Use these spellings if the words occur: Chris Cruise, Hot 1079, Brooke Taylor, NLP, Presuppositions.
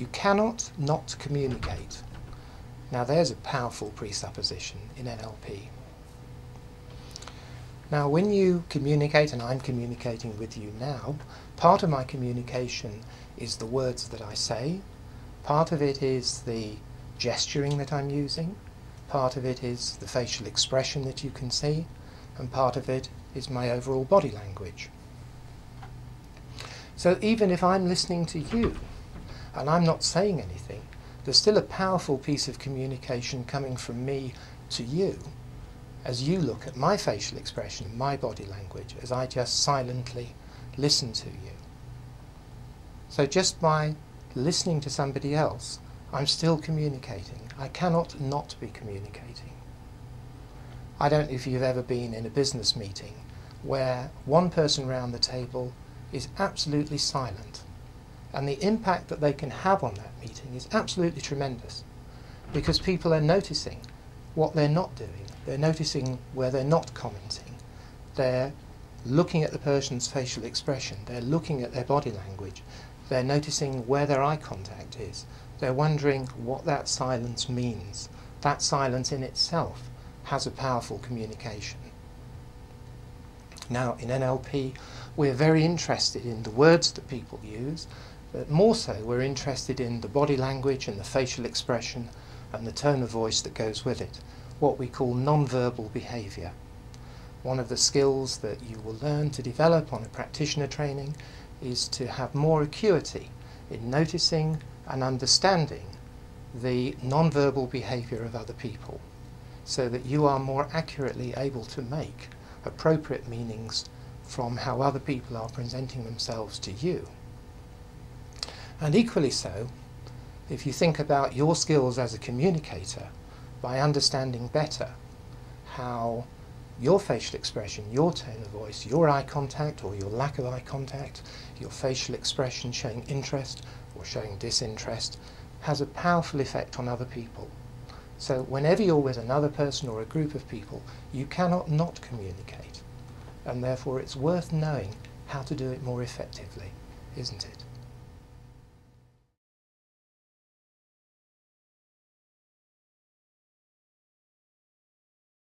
You cannot not communicate. Now there's a powerful presupposition in NLP. Now when you communicate, and I'm communicating with you now, part of my communication is the words that I say, part of it is the gesturing that I'm using, part of it is the facial expression that you can see, and part of it is my overall body language. So even if I'm listening to you and I'm not saying anything, there's still a powerful piece of communication coming from me to you as you look at my facial expression, my body language, as I just silently listen to you. So just by listening to somebody else, I'm still communicating. I cannot not be communicating. I don't know if you've ever been in a business meeting where one person round the table is absolutely silent, and the impact that they can have on that meeting is absolutely tremendous, because people are noticing what they're not doing, they're noticing where they're not commenting, they're looking at the person's facial expression, they're looking at their body language, they're noticing where their eye contact is, they're wondering what that silence means. That silence in itself has a powerful communication. Now in NLP we're very interested in the words that people use, but more so we're interested in the body language and the facial expression and the tone of voice that goes with it, what we call non-verbal behaviour. One of the skills that you will learn to develop on a practitioner training is to have more acuity in noticing and understanding the non-verbal behaviour of other people, so that you are more accurately able to make appropriate meanings from how other people are presenting themselves to you. And equally so, if you think about your skills as a communicator, by understanding better how your facial expression, your tone of voice, your eye contact or your lack of eye contact, your facial expression showing interest or showing disinterest, has a powerful effect on other people. So whenever you're with another person or a group of people, you cannot not communicate, and therefore it's worth knowing how to do it more effectively, isn't it?